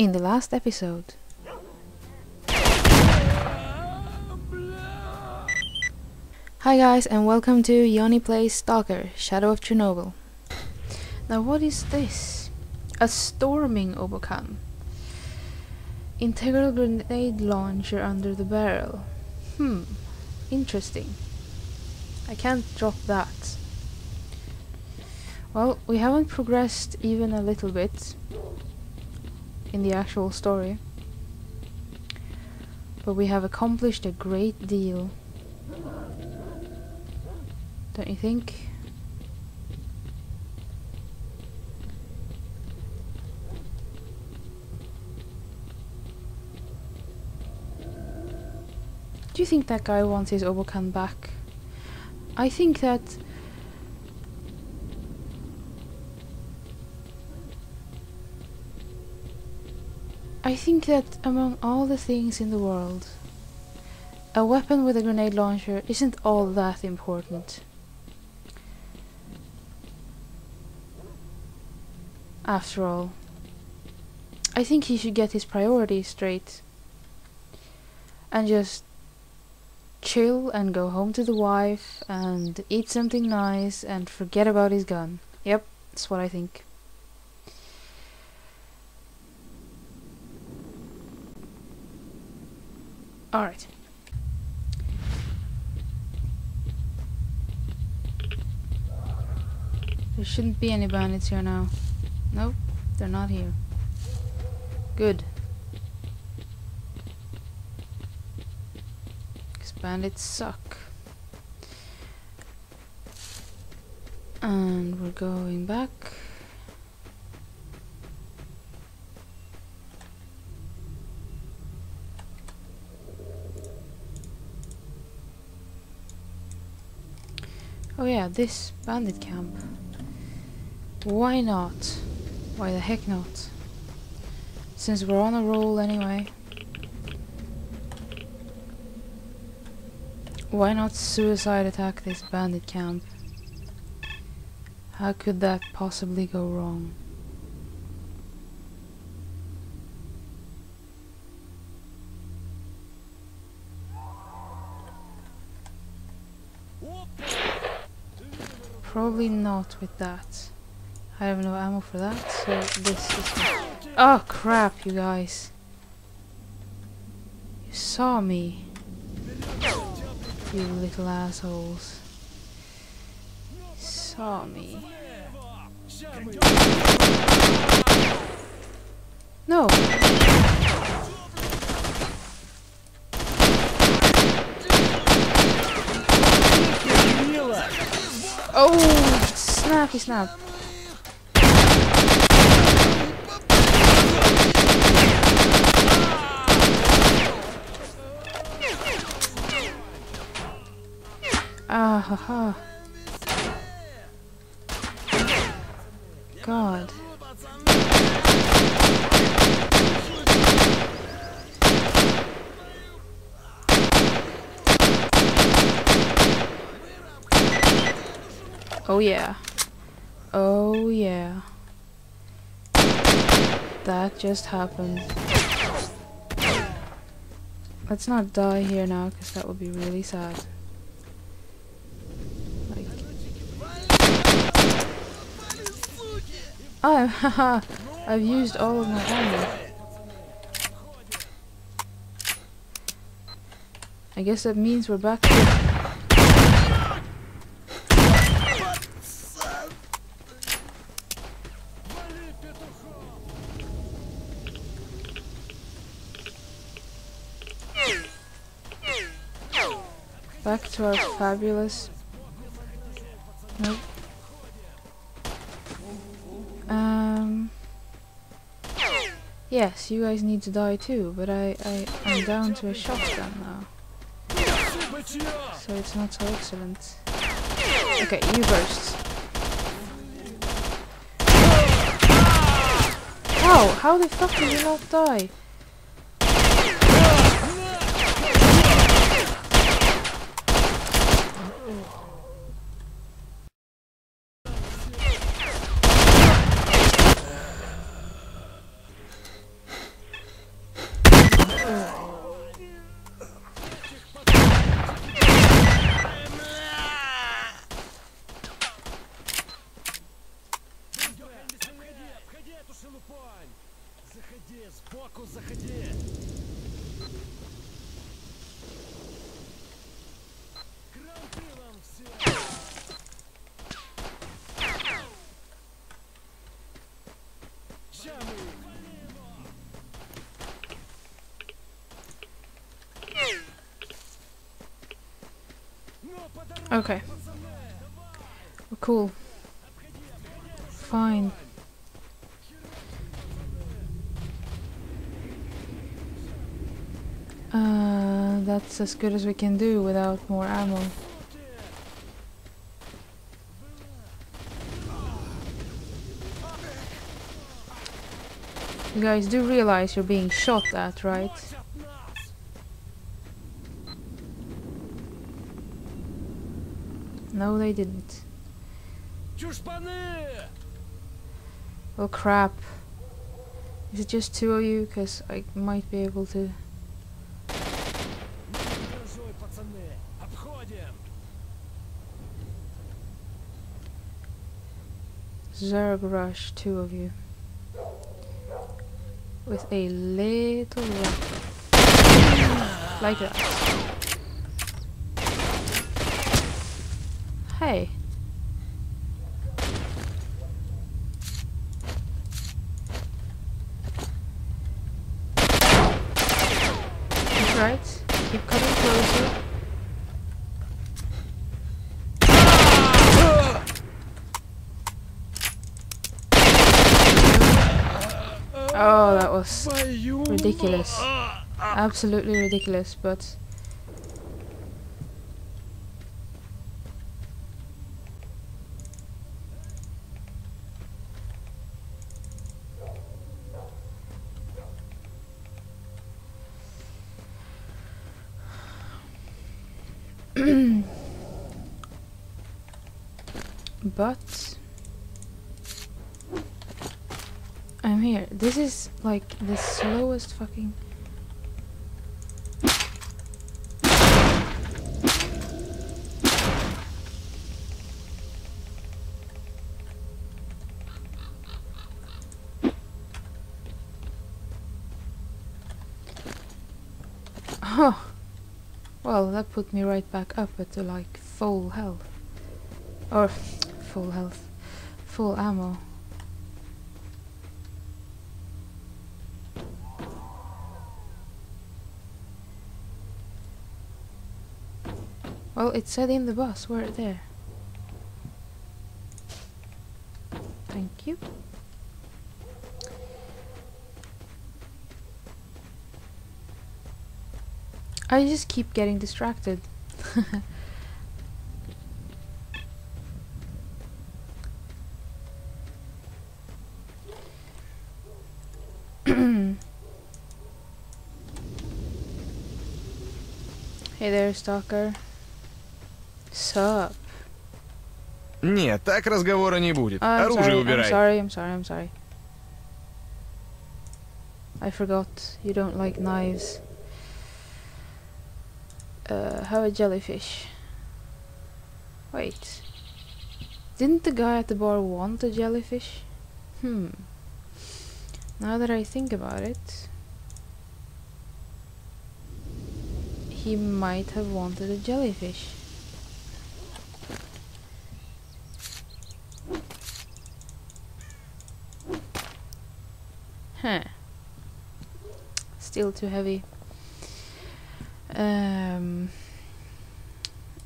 in the last episode. Hi guys, and welcome to Yeonni Plays Stalker, Shadow of Chernobyl. Now what is this? A storming Obokan. Integral grenade launcher under the barrel. Interesting. I can't drop that. Well, we haven't progressed even a little bit in the actual story, but we have accomplished a great deal, don't you think? Do you think that guy wants his Obokan back? I think that among all the things in the world, a weapon with a grenade launcher isn't all that important. After all, I think he should get his priorities straight and just chill and go home to the wife and eat something nice and forget about his gun. Yep, that's what I think. Alright. There shouldn't be any bandits here now. Nope, they're not here. Good. Because bandits suck. And we're going back. Oh yeah, this bandit camp. Why not? Why the heck not? Since we're on a roll anyway. Why not suicide attack this bandit camp? How could that possibly go wrong? Probably not with that. I have no ammo for that, so this is... Oh crap, you guys! You saw me! You little assholes. You saw me. No! Oh, snappy snap. Ah ha ha. God. Oh yeah. Oh yeah. That just happened. Let's not die here now, because that would be really sad. Like... Oh, haha! I've used all of my ammo. I guess that means we're back to... Back to our fabulous... Nope. Yes, you guys need to die too, but I'm down to a shotgun now. So it's not so excellent. Okay, you burst. Wow, how the fuck did you not die? Okay. We're cool. Fine. That's as good as we can do without more ammo. You guys do realize you're being shot at, right? No, they didn't. Oh crap. Is it just two of you? Because I might be able to... Zerg rush, two of you. With a little rock. Like that. Hey. That's right. Keep coming closer. Oh, that was ridiculous. Absolutely ridiculous, but... But I'm here. This is like the slowest fucking... Huh. Well, that put me right back up at the like full health. Or... full health, full ammo. Well, it said in the bus, we're there. Thank you. I just keep getting distracted. Hey there, Stalker. Sup? Нет, так разговора не будет. Оружие убирай. I'm sorry. I forgot. You don't like knives. Have a jellyfish. Wait. Didn't the guy at the bar want a jellyfish? Now that I think about it... He might have wanted a jellyfish. Huh. Still too heavy.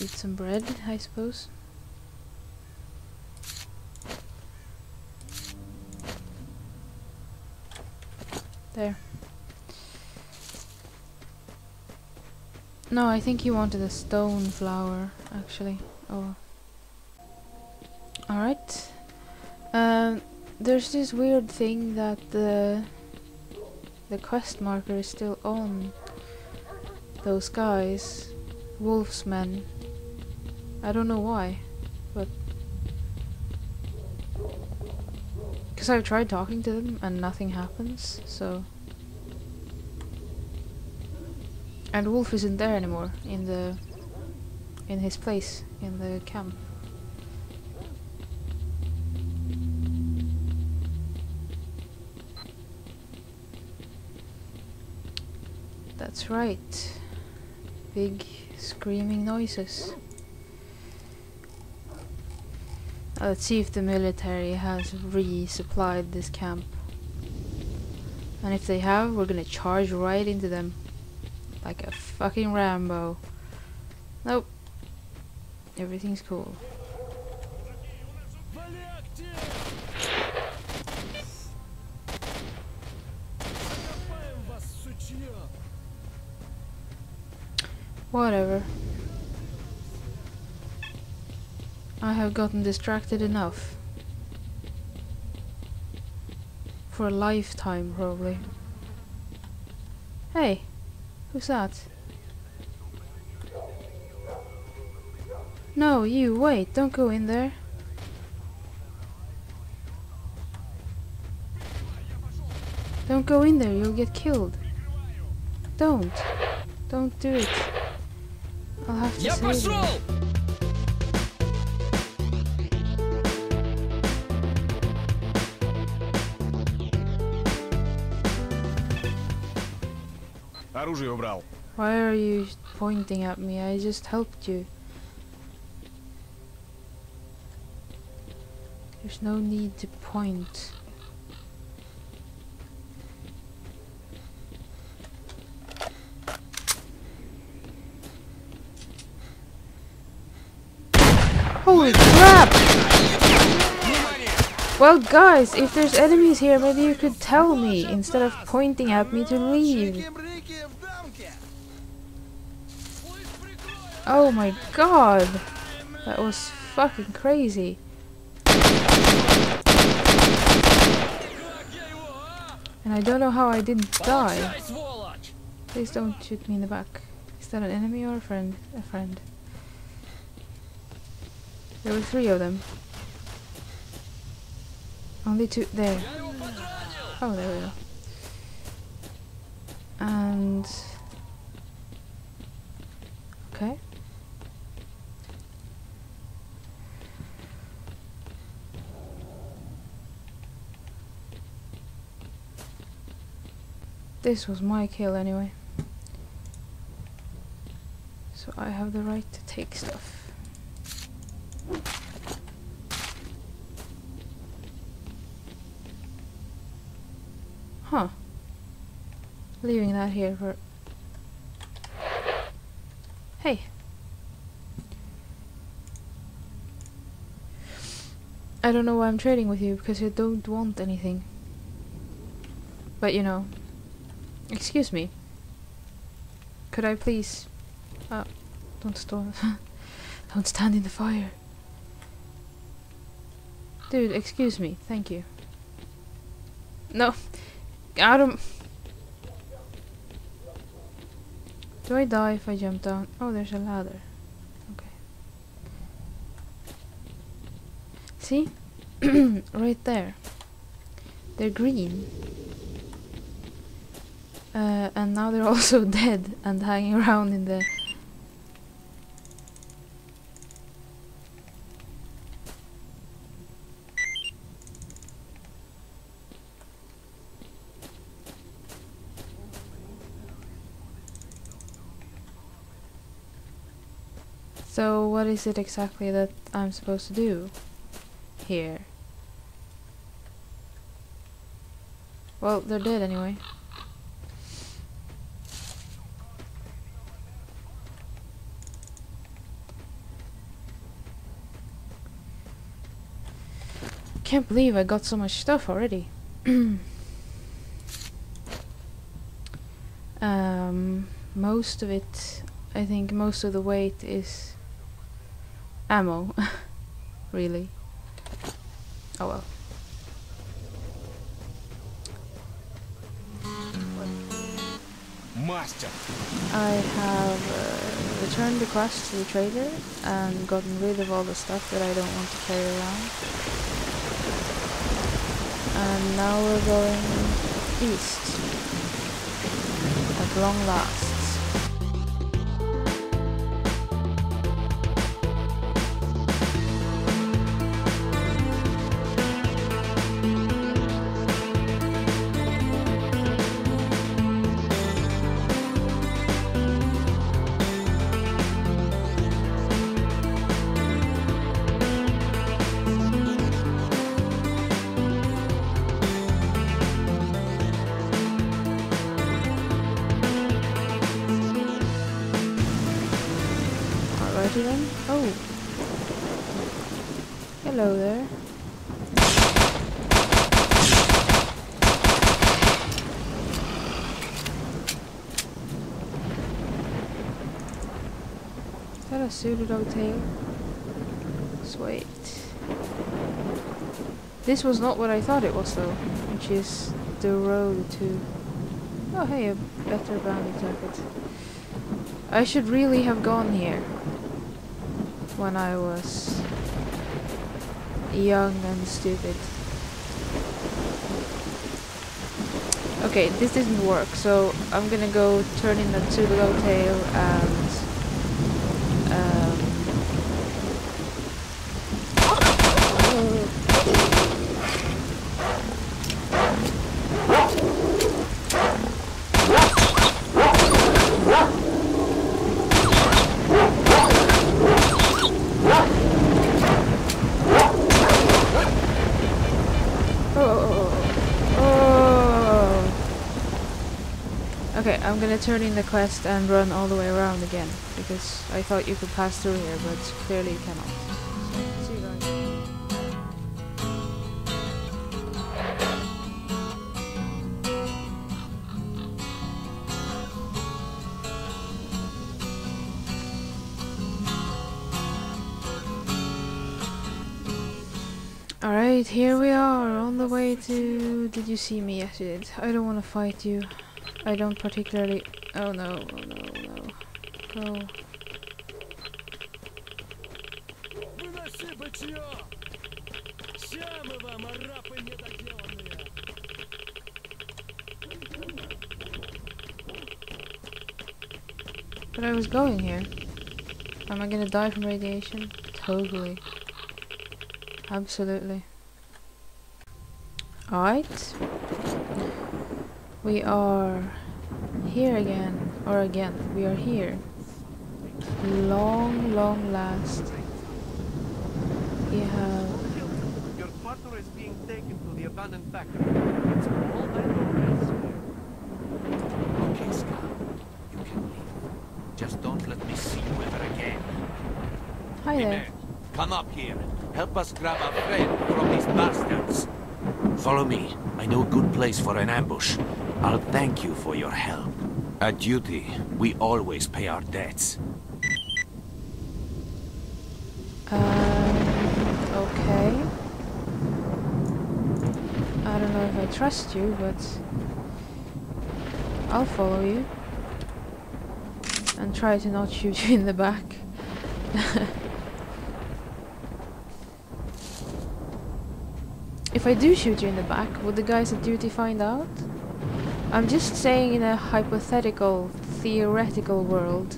Eat some bread, I suppose. There. No, I think he wanted a stone flower, actually. Oh. Alright. There's this weird thing that the quest marker is still on those guys. Wolfsmen. I don't know why, but... Because I've tried talking to them and nothing happens, so... And Wolf isn't there anymore in his place in the camp. That's right. Big screaming noises. Let's see if the military has resupplied this camp. And if they have, we're gonna charge right into them. Like a fucking Rambo. Nope. Everything's cool. Whatever. I have gotten distracted enough. For a lifetime, probably. Hey, who's that? No, you, wait, don't go in there. Don't go in there, you'll get killed. Don't do it. I'll have to save you. Why are you pointing at me? I just helped you. There's no need to point. Holy crap! Well guys, if there's enemies here, maybe you could tell me instead of pointing at me to leave. Oh my god! That was fucking crazy. And I don't know how I didn't die. Please don't shoot me in the back. Is that an enemy or a friend? A friend. There were three of them. Only two there. Oh, there we go. And... okay. This was my kill anyway, so I have the right to take stuff. Huh. Leaving that here for... hey! I don't know why I'm trading with you, because you don't want anything. But you know... excuse me. Could I please... don't stand in the fire. Dude, excuse me. Thank you. No. I don't... do I die if I jump down? Oh, there's a ladder. Okay. See? Right there. They're green. And now they're also dead and hanging around in the... so what is it exactly that I'm supposed to do here? Well, they're dead anyway. I can't believe I got so much stuff already. Most of it, I think most of the weight is ammo, really. Oh well. Master. I have returned the quest to the trader and gotten rid of all the stuff that I don't want to carry around. And now we're going east, at long last. see them? Oh. Hello there. Is that a pseudodog tail? Let's wait. This was not what I thought it was though, which is the road to... Oh hey, a better bounty target. I should really have gone here when I was young and stupid. Okay, this didn't work, so I'm gonna go turn in the pseudodog tail and I'm gonna turn in the quest and run all the way around again, because I thought you could pass through here, but clearly you cannot. See you guys. Alright, here we are, on the way to... Did you see me? Yes, you did. I don't want to fight you. I don't particularly... Oh no, oh no, oh no. Go. But I was going here. Am I gonna die from radiation? Totally. Absolutely. Alright. We are here again, or again, we are here. Long, long last. We have... Your partner is being taken to the abandoned factory. It's all I know. Okay, Scar, you can leave. Just don't let me see you ever again. Hi there. Hey, come up here. Help us grab our friend from these bastards. Follow me. I know a good place for an ambush. I'll thank you for your help. At duty, we always pay our debts. Okay. I don't know if I trust you, but... I'll follow you. And try to not shoot you in the back. If I do shoot you in the back, would the guys at duty find out? I'm just saying, in a hypothetical, theoretical world,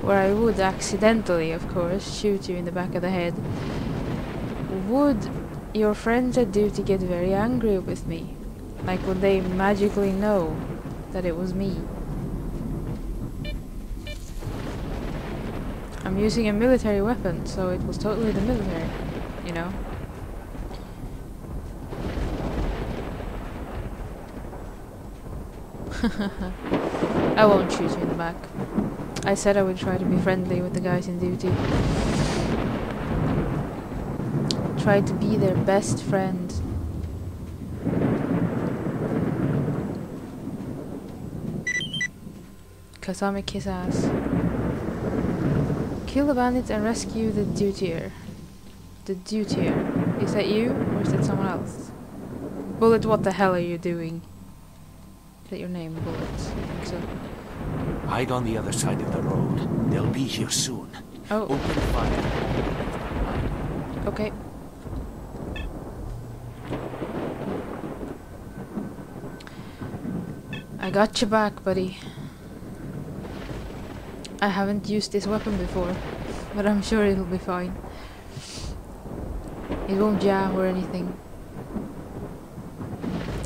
where I would accidentally, of course, shoot you in the back of the head, would your friends at duty get very angry with me? Like, would they magically know that it was me? I'm using a military weapon, so it was totally the military, you know? I won't shoot you in the back. I said I would try to be friendly with the guys in duty. Try to be their best friend. Cause I'm a kiss ass. Kill the bandits and rescue the dutier. The dutier. Is that you or is that someone else? Bullet, what the hell are you doing? That your name, bullets. So. Hide on the other side of the road. They'll be here soon. Oh. Open fire. Okay. I got your back, buddy. I haven't used this weapon before, but I'm sure it'll be fine. It won't jab or anything.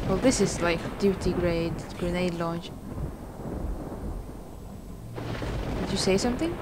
Well, this is like duty grade grenade launch. Did you say something?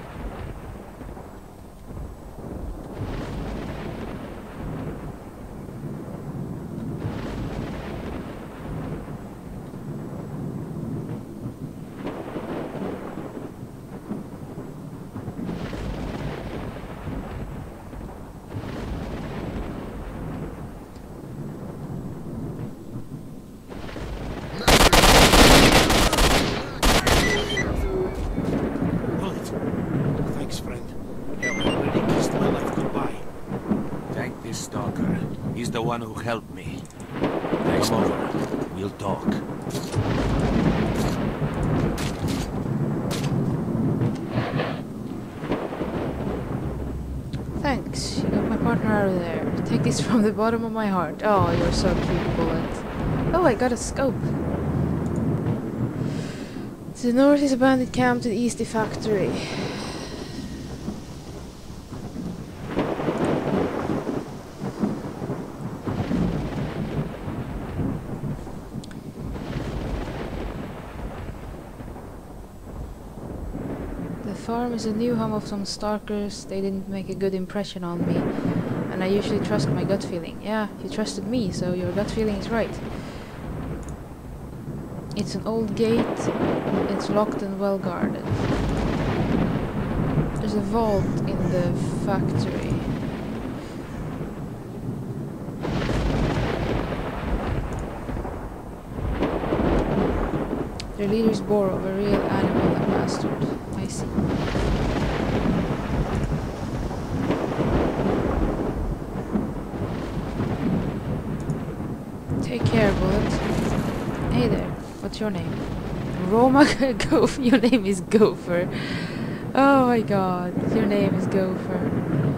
one who helped me. Next time, we'll talk. Thanks. You got my partner out of there. Take this from the bottom of my heart. Oh, you're so cute, Bullet. Oh, I got a scope. To the north is a bandit camp, to the east the factory. The farm is a new home of some stalkers. They didn't make a good impression on me, and I usually trust my gut feeling. Yeah, you trusted me, so your gut feeling is right. It's an old gate, it's locked and well guarded. There's a vault in the factory. Their leader's borrow a real animal and bastard. I see. Take care, Bullet. Hey there. What's your name? Roma Gopher. Your name is Gopher. Oh my god. Your name is Gopher.